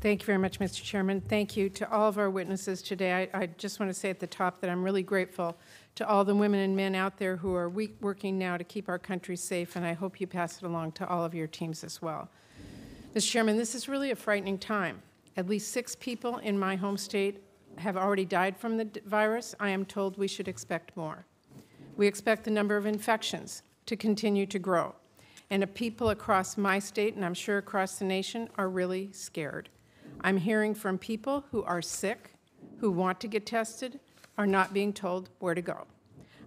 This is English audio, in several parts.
Thank you very much, Mr. Chairman. Thank you to all of our witnesses today. I just want to say at the top that I'm really grateful to all the women and men out there who are working now to keep our country safe, and I hope you pass it along to all of your teams as well. Mr. Chairman, this is really a frightening time. At least 6 people in my home state have already died from the virus. I am told we should expect more. We expect the number of infections to continue to grow. And people across my state, and I'm sure across the nation, are really scared. I'm hearing from people who are sick, who want to get tested, are not being told where to go.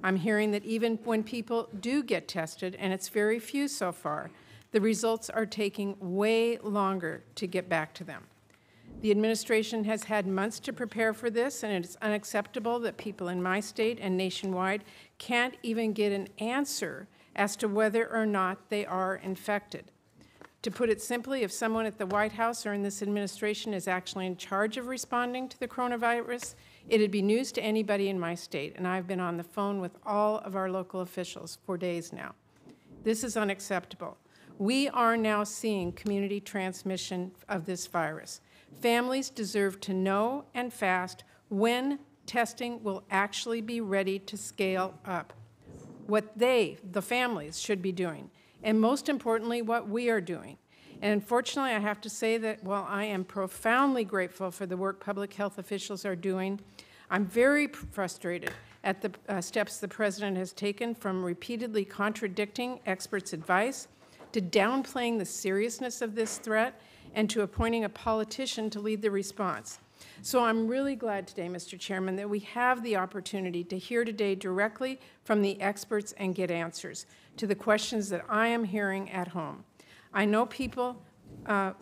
I'm hearing that even when people do get tested, and it's very few so far, the results are taking way longer to get back to them. The administration has had months to prepare for this, and it's unacceptable that people in my state and nationwide can't even get an answer as to whether or not they are infected. To put it simply, if someone at the White House or in this administration is actually in charge of responding to the coronavirus, it'd be news to anybody in my state, and I've been on the phone with all of our local officials for days now. This is unacceptable. We are now seeing community transmission of this virus. Families deserve to know, and fast, when testing will actually be ready to scale up. What they, the families, should be doing, and most importantly, what we are doing. And unfortunately, I have to say that while I am profoundly grateful for the work public health officials are doing, I'm very frustrated at the steps the president has taken, from repeatedly contradicting experts' advice, to downplaying the seriousness of this threat, and to appointing a politician to lead the response. So I'm really glad today, Mr. Chairman, that we have the opportunity to hear today directly from the experts and get answers to the questions that I am hearing at home. I know people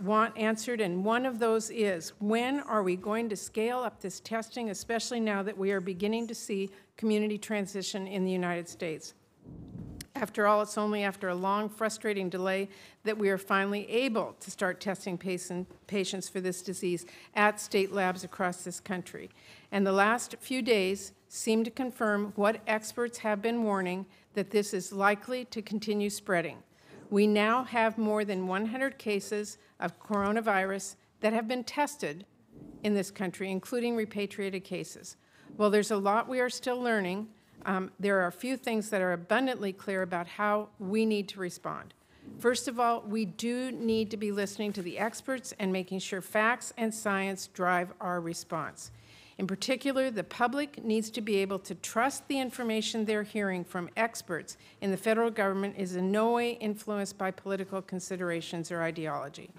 want answered, and one of those is, when are we going to scale up this testing, especially now that we are beginning to see community transition in the United States? After all, it's only after a long, frustrating delay that we are finally able to start testing patients for this disease at state labs across this country. And the last few days seem to confirm what experts have been warning, that this is likely to continue spreading. We now have more than 100 cases of coronavirus that have been tested in this country, including repatriated cases. While there's a lot we are still learning, there are a few things that are abundantly clear about how we need to respond. First of all, we do need to be listening to the experts and making sure facts and science drive our response. In particular, the public needs to be able to trust the information they're hearing from experts in the federal government is in no way influenced by political considerations or ideology,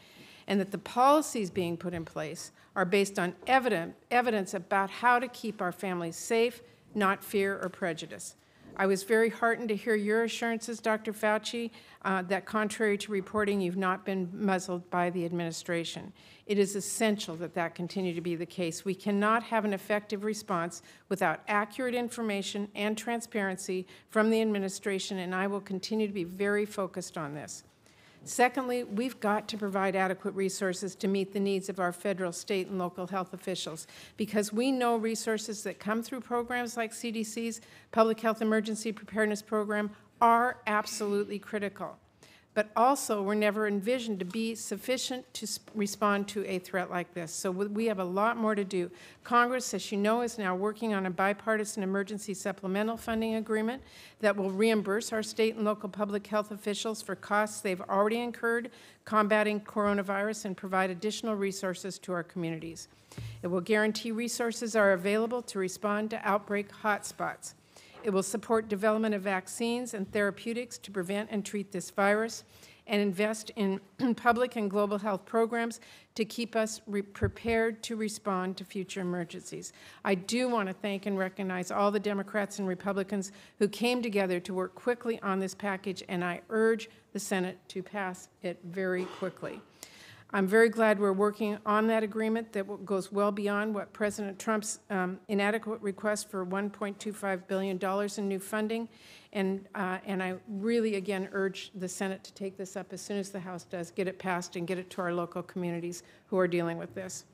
and that the policies being put in place are based on evidence about how to keep our families safe, not fear or prejudice. I was very heartened to hear your assurances, Dr. Fauci, that contrary to reporting, you've not been muzzled by the administration. It is essential that that continue to be the case. We cannot have an effective response without accurate information and transparency from the administration, and I will continue to be very focused on this. Secondly, we've got to provide adequate resources to meet the needs of our federal, state, and local health officials, because we know resources that come through programs like CDC's Public Health Emergency Preparedness Program are absolutely critical, but also were never envisioned to be sufficient to respond to a threat like this. So we have a lot more to do. Congress, as you know, is now working on a bipartisan emergency supplemental funding agreement that will reimburse our state and local public health officials for costs they've already incurred combating coronavirus and provide additional resources to our communities. It will guarantee resources are available to respond to outbreak hotspots. It will support development of vaccines and therapeutics to prevent and treat this virus, and invest in public and global health programs to keep us prepared to respond to future emergencies. I do want to thank and recognize all the Democrats and Republicans who came together to work quickly on this package, and I urge the Senate to pass it very quickly. I'm very glad we're working on that agreement that goes well beyond what President Trump's inadequate request for $1.25 billion in new funding. And I really, again, urge the Senate to take this up as soon as the House does, get it passed, and get it to our local communities who are dealing with this.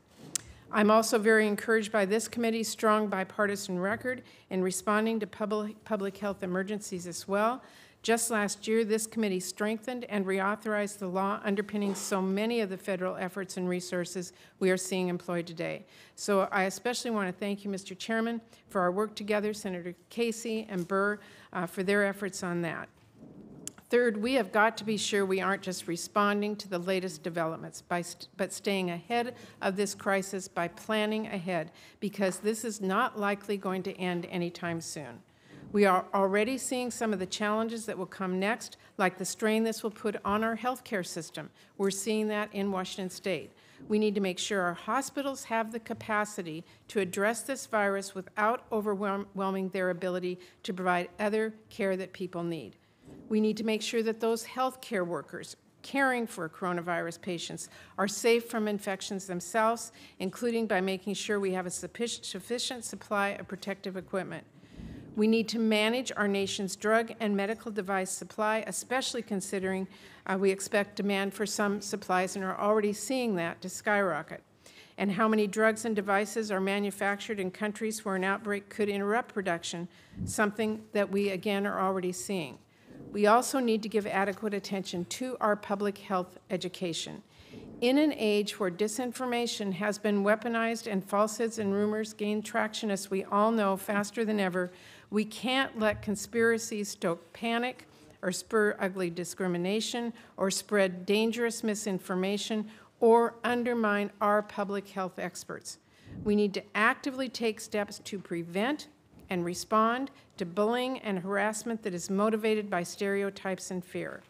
I'm also very encouraged by this committee's strong bipartisan record in responding to public health emergencies as well. Just last year, this committee strengthened and reauthorized the law underpinning so many of the federal efforts and resources we are seeing employed today. So I especially want to thank you, Mr. Chairman, for our work together, Senator Casey and Burr, for their efforts on that. Third, we have got to be sure we aren't just responding to the latest developments, but staying ahead of this crisis by planning ahead, because this is not likely going to end anytime soon. We are already seeing some of the challenges that will come next, like the strain this will put on our healthcare system. We're seeing that in Washington State. We need to make sure our hospitals have the capacity to address this virus without overwhelming their ability to provide other care that people need. We need to make sure that those healthcare workers caring for coronavirus patients are safe from infections themselves, including by making sure we have a sufficient supply of protective equipment. We need to manage our nation's drug and medical device supply, especially considering we expect demand for some supplies and are already seeing that to skyrocket. And how many drugs and devices are manufactured in countries where an outbreak could interrupt production, something that we again are already seeing. We also need to give adequate attention to our public health education. In an age where disinformation has been weaponized and falsehoods and rumors gain traction, as we all know, faster than ever, we can't let conspiracies stoke panic or spur ugly discrimination or spread dangerous misinformation or undermine our public health experts. We need to actively take steps to prevent and respond to bullying and harassment that is motivated by stereotypes and fear.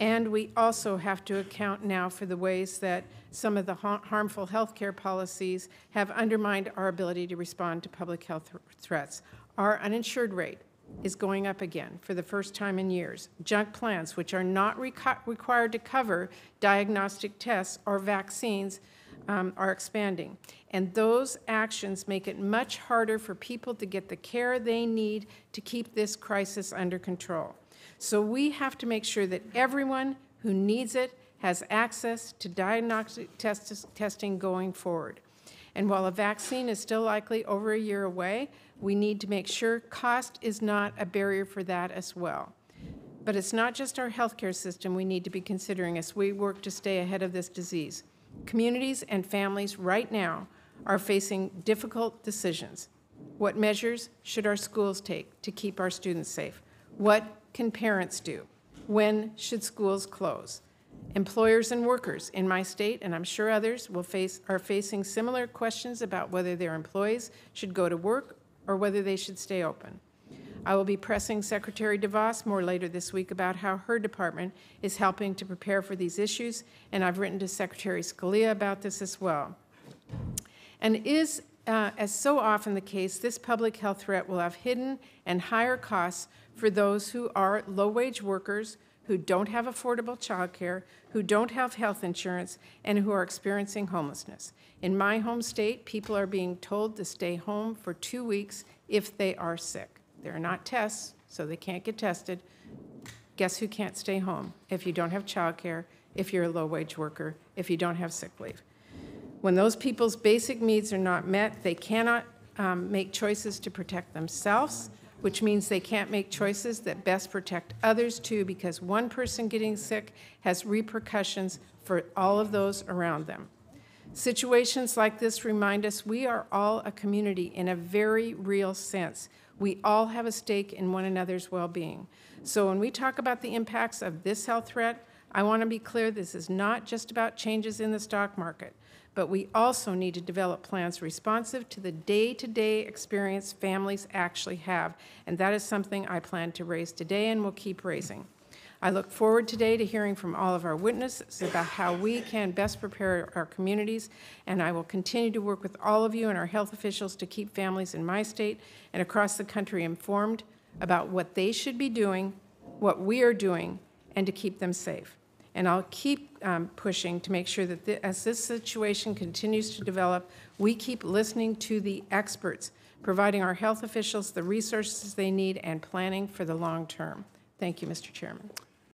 And we also have to account now for the ways that some of the harmful health care policies have undermined our ability to respond to public health threats. Our uninsured rate is going up again for the first time in years. Junk plans, which are not required to cover diagnostic tests or vaccines, are expanding. And those actions make it much harder for people to get the care they need to keep this crisis under control. So we have to make sure that everyone who needs it has access to diagnostic testing going forward. And while a vaccine is still likely over a year away, we need to make sure cost is not a barrier for that as well. But it's not just our healthcare system we need to be considering as we work to stay ahead of this disease. Communities and families right now are facing difficult decisions. What measures should our schools take to keep our students safe? What can parents do? When should schools close? Employers and workers in my state, and I'm sure others, are facing similar questions about whether their employees should go to work or whether they should stay open. I will be pressing Secretary DeVos more later this week about how her department is helping to prepare for these issues, and I've written to Secretary Scalia about this as well. And is, as so often the case, this public health threat will have hidden and higher costs for those who are low-wage workers, who don't have affordable childcare, who don't have health insurance, and who are experiencing homelessness. In my home state, people are being told to stay home for 2 weeks if they are sick. There are not tests, so they can't get tested. Guess who can't stay home? If you don't have childcare, if you're a low-wage worker, if you don't have sick leave. When those people's basic needs are not met, they cannot make choices to protect themselves, which means they can't make choices that best protect others too, because one person getting sick has repercussions for all of those around them. Situations like this remind us we are all a community in a very real sense. We all have a stake in one another's well-being. So when we talk about the impacts of this health threat, I want to be clear, this is not just about changes in the stock market, but we also need to develop plans responsive to the day-to-day experience families actually have, and that is something I plan to raise today and will keep raising. I look forward today to hearing from all of our witnesses about how we can best prepare our communities, and I will continue to work with all of you and our health officials to keep families in my state and across the country informed about what they should be doing, what we are doing, and to keep them safe. And I'll keep pushing to make sure that as this situation continues to develop, we keep listening to the experts, providing our health officials the resources they need, and planning for the long term. Thank you, Mr. Chairman.